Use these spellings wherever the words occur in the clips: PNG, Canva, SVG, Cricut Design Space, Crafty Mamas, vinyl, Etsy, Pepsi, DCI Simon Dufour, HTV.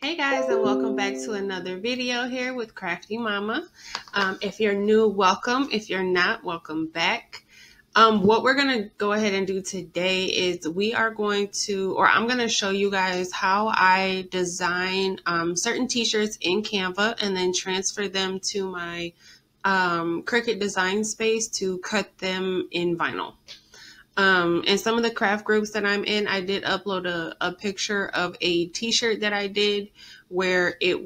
Hey guys, and welcome back to another video here with Crafty Mama. If you're new, welcome. If you're not, welcome back. What we're going to go ahead and do today is I'm going to show you guys how I design certain t-shirts in Canva and then transfer them to my Cricut Design Space to cut them in vinyl. And some of the craft groups that I'm in, I did upload a picture of a t-shirt that I did where it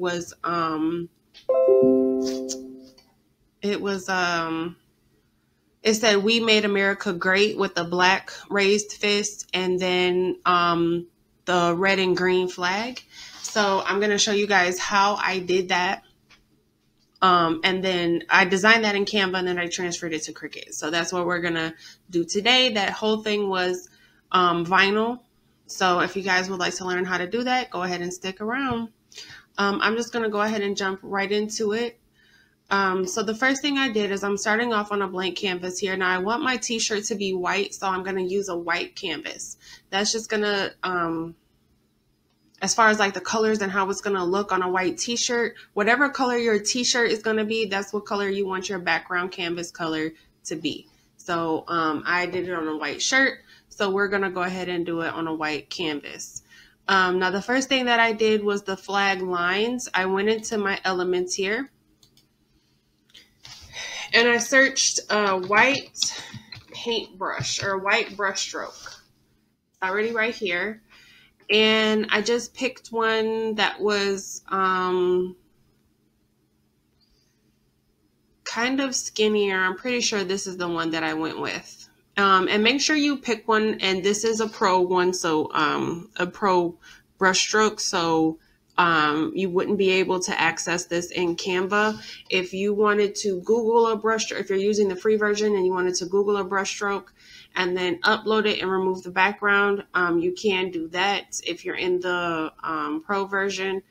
said "We made America great" with a black raised fist and then the red and green flag. So I'm going to show you guys how I did that. And then I designed that in Canva and then I transferred it to Cricut. So that's what we're going to do today. That whole thing was vinyl. So if you guys would like to learn how to do that, go ahead and stick around. I'm just going to go ahead and jump right into it. So the first thing I did is I'm starting off on a blank canvas here. Now I want my t-shirt to be white, so I'm going to use a white canvas. That's just going to... as far as like the colors and how it's going to look on a white t-shirt, whatever color your t-shirt is going to be, that's what color you want your background canvas color to be. So I did it on a white shirt, so we're going to go ahead and do it on a white canvas. Now the first thing that I did was the flag lines. I went into my elements here and I searched white paintbrush or white brushstroke. It's already right here. And I just picked one that was kind of skinnier. I'm pretty sure this is the one that I went with. And make sure you pick one. And this is a pro one, so a pro brushstroke. So you wouldn't be able to access this in Canva. If you wanted to Google a brushstroke, if you're using the free version and you wanted to Google a brushstroke, and then upload it and remove the background, you can do that. If you're in the pro version,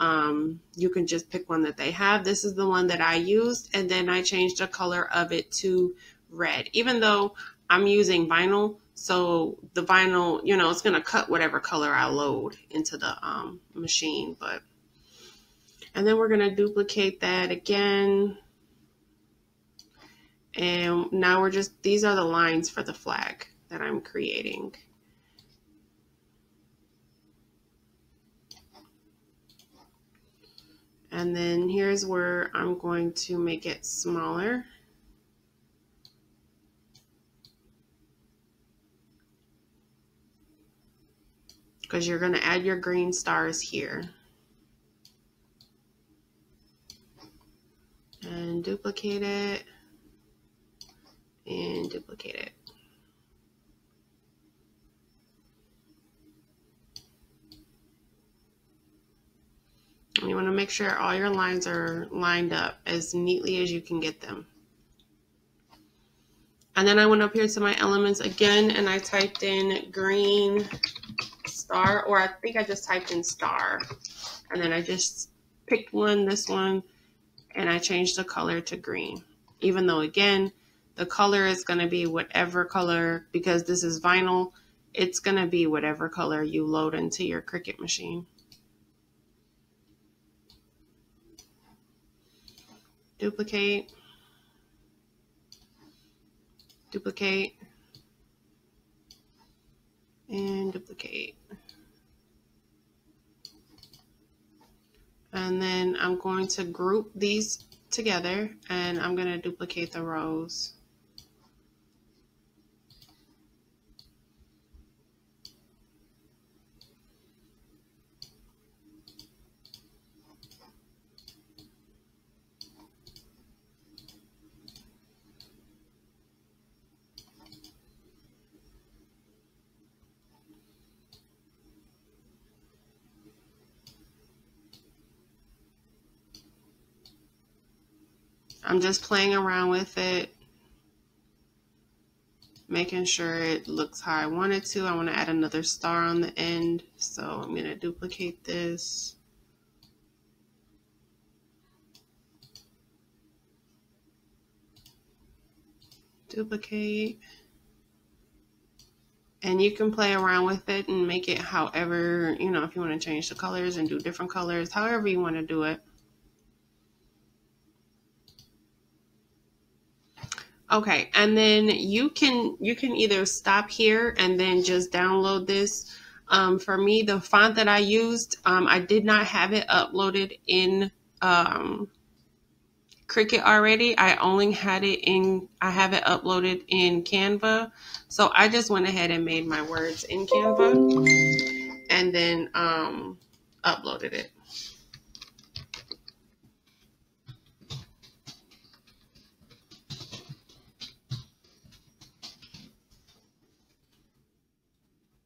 you can just pick one that they have. This is the one that I used, and then I changed the color of it to red. Even though I'm using vinyl, so the vinyl, you know, it's gonna cut whatever color I load into the machine. But and then we're gonna duplicate that again. And now we're just, these are the lines for the flag that I'm creating. And then here's where I'm going to make it smaller. Because you're going to add your green stars here. And duplicate it. And duplicate it. And you want to make sure all your lines are lined up as neatly as you can get them. And then I went up here to my elements again and I typed in green star, or I think I just typed in star. And then I just picked one, this one, and I changed the color to green. Even though, again, the color is going to be whatever color, because this is vinyl, it's going to be whatever color you load into your Cricut machine. Duplicate. Duplicate. And duplicate. And then I'm going to group these together and I'm going to duplicate the rows. I'm just playing around with it, making sure it looks how I want it to. I want to add another star on the end, so I'm going to duplicate this. Duplicate. And you can play around with it and make it however, you know, if you want to change the colors and do different colors, however you want to do it. Okay, and then you can either stop here and then just download this. For me, the font that I used, I did not have it uploaded in Cricut already. I only had it in, I have it uploaded in Canva. So I just went ahead and made my words in Canva and then uploaded it.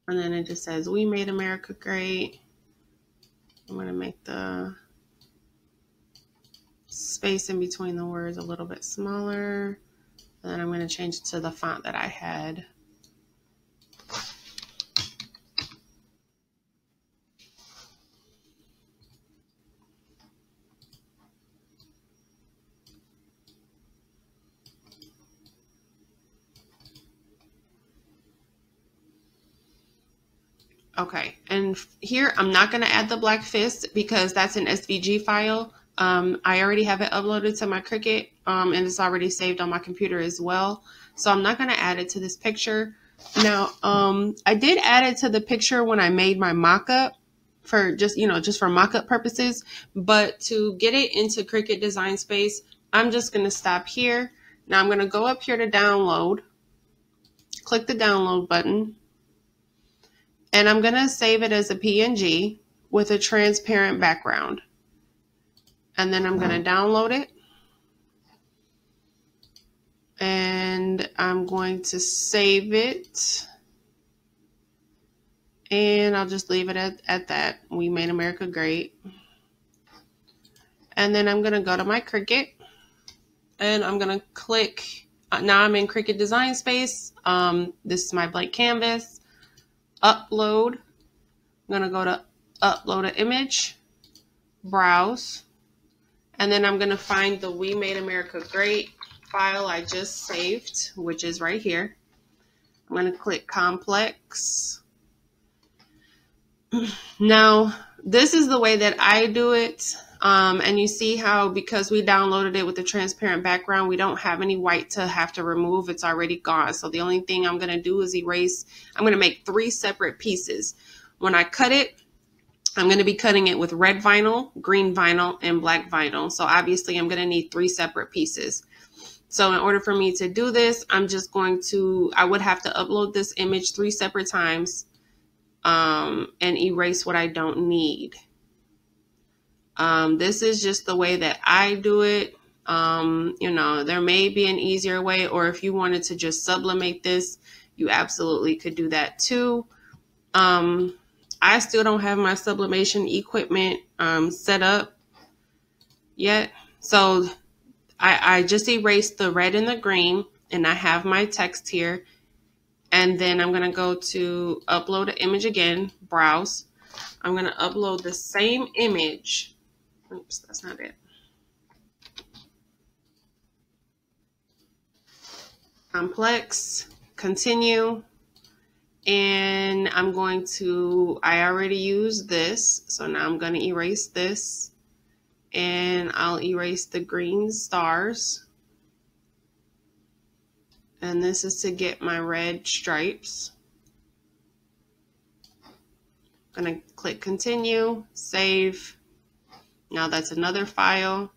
And then it just says, "We made America great." I'm going to make the space in between the words a little bit smaller. And then I'm going to change it to the font that I had. Okay, and here I'm not going to add the black fist because that's an SVG file. I already have it uploaded to my Cricut and it's already saved on my computer as well. So I'm not going to add it to this picture. Now, I did add it to the picture when I made my mock-up for just, you know, just for mock-up purposes. But to get it into Cricut Design Space, I'm just going to stop here. Now I'm going to go up here to download, click the download button. And I'm going to save it as a PNG with a transparent background. And then I'm going to download it. And I'm going to save it. And I'll just leave it at that. We made America great. And then I'm going to go to my Cricut. And I'm going to click. Now I'm in Cricut Design Space. This is my blank canvas. Upload. I'm going to go to upload an image, browse, and then I'm going to find the We Made America Great file I just saved, which is right here. I'm going to click complex. Now, this is the way that I do it. And you see how, because we downloaded it with a transparent background, we don't have any white to have to remove. It's already gone. So the only thing I'm going to do is erase. I'm going to make 3 separate pieces. When I cut it, I'm going to be cutting it with red vinyl, green vinyl, and black vinyl. So obviously I'm going to need 3 separate pieces. So in order for me to do this, I'm just going to, I would have to upload this image 3 separate times, and erase what I don't need. This is just the way that I do it. You know, there may be an easier way, or if you wanted to just sublimate this, you absolutely could do that too. I still don't have my sublimation equipment set up yet. So I just erased the red and the green, and I have my text here. And then I'm going to go to upload an image again, browse. I'm going to upload the same image. Oops, that's not it. Complex, continue, and I'm going to, I already used this, so now I'm going to erase this, and I'll erase the green stars, and this is to get my red stripes. I'm going to click continue, save. Now that's another file,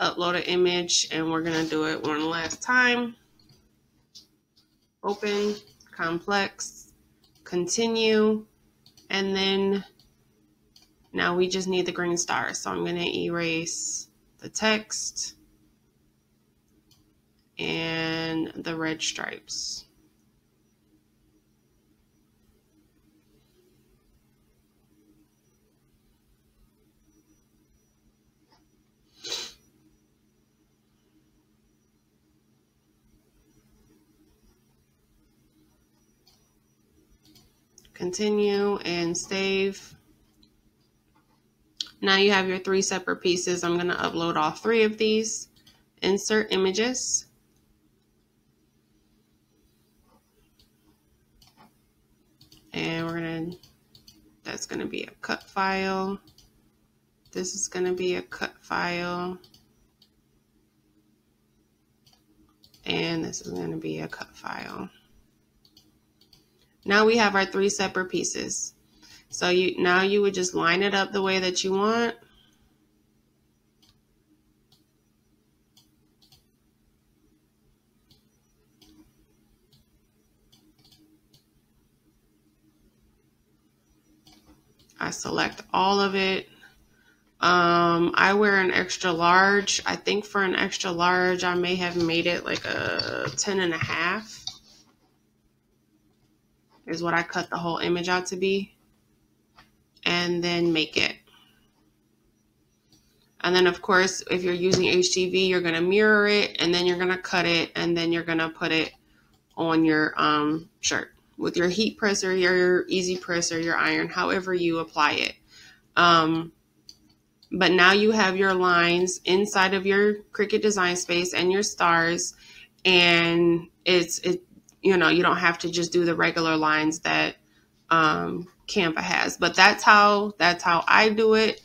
upload an image, and we're going to do it one last time. Open, complex, continue, and then now we just need the green star. So I'm going to erase the text and the red stripes. Continue and save. Now you have your 3 separate pieces. I'm going to upload all 3 of these. Insert images. that's going to be a cut file. This is going to be a cut file. And this is going to be a cut file. Now we have our three separate pieces. So now you would just line it up the way that you want. I select all of it. I wear an extra large. I think for an extra large, I may have made it like a 10.5 is what I cut the whole image out to be, and then make it. And then of course, if you're using HTV, you're gonna mirror it, and then you're gonna cut it, and then you're gonna put it on your shirt with your heat press or your easy press or your iron, however you apply it. But now you have your lines inside of your Cricut Design Space and your stars, and it you know, you don't have to just do the regular lines that Canva has. But that's how I do it.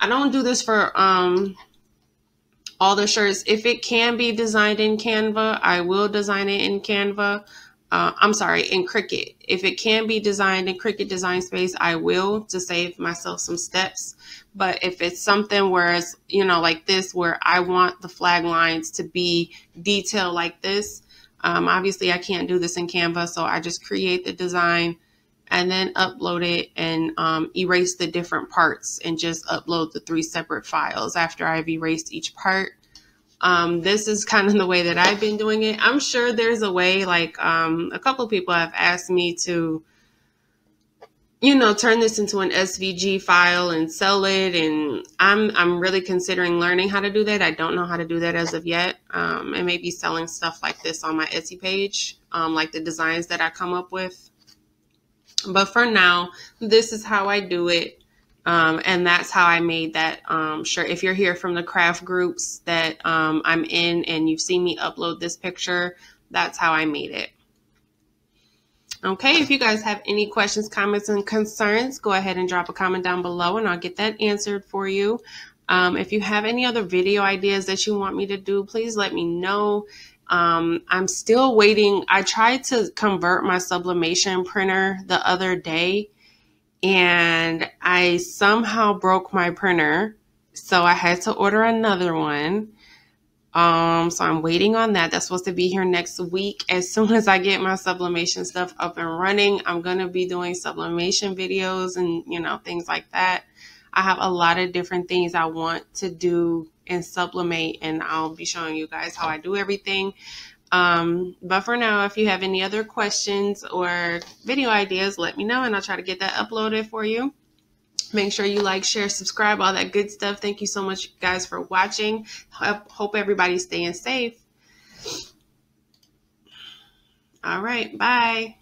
I don't do this for all the shirts. If it can be designed in Canva, I will design it in Canva. I'm sorry, in Cricut. If it can be designed in Cricut Design Space, I will, to save myself some steps. But if it's something where it's, you know, like this, where I want the flag lines to be detailed like this, obviously I can't do this in Canva, so I just create the design and then upload it and erase the different parts and just upload the three separate files after I've erased each part. This is kind of the way that I've been doing it. I'm sure there's a way, like a couple people have asked me to, you know, turn this into an SVG file and sell it. And I'm really considering learning how to do that. I don't know how to do that as of yet. And maybe selling stuff like this on my Etsy page, like the designs that I come up with. But for now, this is how I do it. And that's how I made that shirt. If you're here from the craft groups that I'm in and you've seen me upload this picture, that's how I made it. Okay, if you guys have any questions, comments, and concerns, go ahead and drop a comment down below and I'll get that answered for you. If you have any other video ideas that you want me to do, please let me know. I'm still waiting. I tried to convert my sublimation printer the other day, and I somehow broke my printer, so I had to order another one. So I'm waiting on that. That's supposed to be here next week. As soon as I get my sublimation stuff up and running, I'm gonna be doing sublimation videos and, you know, things like that. I have a lot of different things I want to do and sublimate, and I'll be showing you guys how I do everything. But for now, if you have any other questions or video ideas, let me know and I'll try to get that uploaded for you. Make sure you like, share, subscribe, all that good stuff. Thank you so much, guys, for watching. I hope everybody's staying safe. All right, bye.